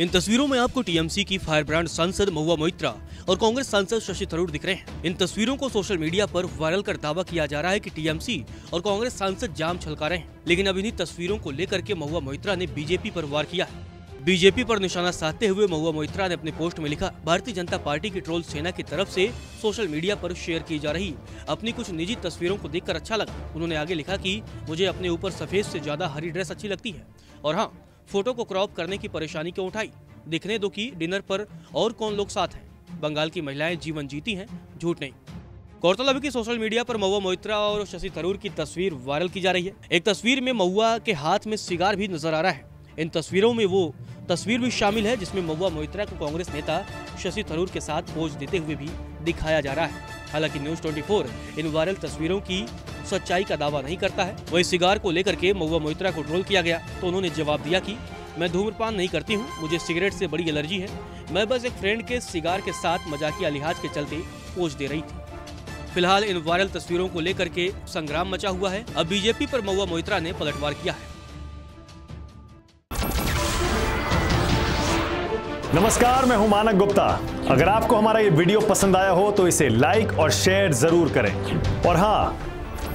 इन तस्वीरों में आपको टीएमसी की फायरब्रांड सांसद महुआ मोइत्रा और कांग्रेस सांसद शशि थरूर दिख रहे हैं। इन तस्वीरों को सोशल मीडिया पर वायरल कर दावा किया जा रहा है कि टीएमसी और कांग्रेस सांसद जाम छलका रहे हैं, लेकिन अब इन्हीं तस्वीरों को लेकर के महुआ मोइत्रा ने बीजेपी पर वार किया। बीजेपी पर निशाना साधते हुए महुआ मोइत्रा ने अपने पोस्ट में लिखा, भारतीय जनता पार्टी की ट्रोल सेना की तरफ से सोशल मीडिया पर शेयर की जा रही अपनी कुछ निजी तस्वीरों को देखकर अच्छा लगा। उन्होंने आगे लिखा कि मुझे अपने ऊपर सफेद से ज्यादा हरी ड्रेस अच्छी लगती है, और हाँ, फोटो को क्रॉप करने की परेशानी क्यों उठाई, दिखने दो कि डिनर पर और कौन लोग साथ हैं। बंगाल की महिलाएं जीवन जीती हैं, झूठ नहीं। गौरतलब है कि सोशल मीडिया पर महुआ मोइत्रा और शशि थरूर की तस्वीर वायरल की जा रही है। एक तस्वीर में महुआ के हाथ में सिगार भी नजर आ रहा है। इन तस्वीरों में वो तस्वीर भी शामिल है जिसमें महुआ मोइत्रा को कांग्रेस नेता शशि थरूर के साथ पोज देते हुए भी दिखाया जा रहा है। हालांकि न्यूज 24 इन वायरल तस्वीरों की सच्चाई का दावा नहीं करता है। वही सिगार को लेकर के महुआ मोइत्रा को ट्रोल किया गया तो उन्होंने जवाब दिया कि मैं धूम्रपान नहीं करती हूं, मुझे सिगरेट से बड़ी एलर्जी है, मैं बस एक फ्रेंड के सिगार के साथ मजाकिया लिहाज के चलते पोज दे रही थी। फिलहाल इन वायरल तस्वीरों को लेकर के संग्राम मचा हुआ है। अब बीजेपी पर महुआ मोइत्रा ने पलटवार किया है। नमस्कार, मैं हूं मानक गुप्ता। अगर आपको हमारा ये वीडियो पसंद आया हो तो इसे लाइक और शेयर जरूर करें, और हाँ,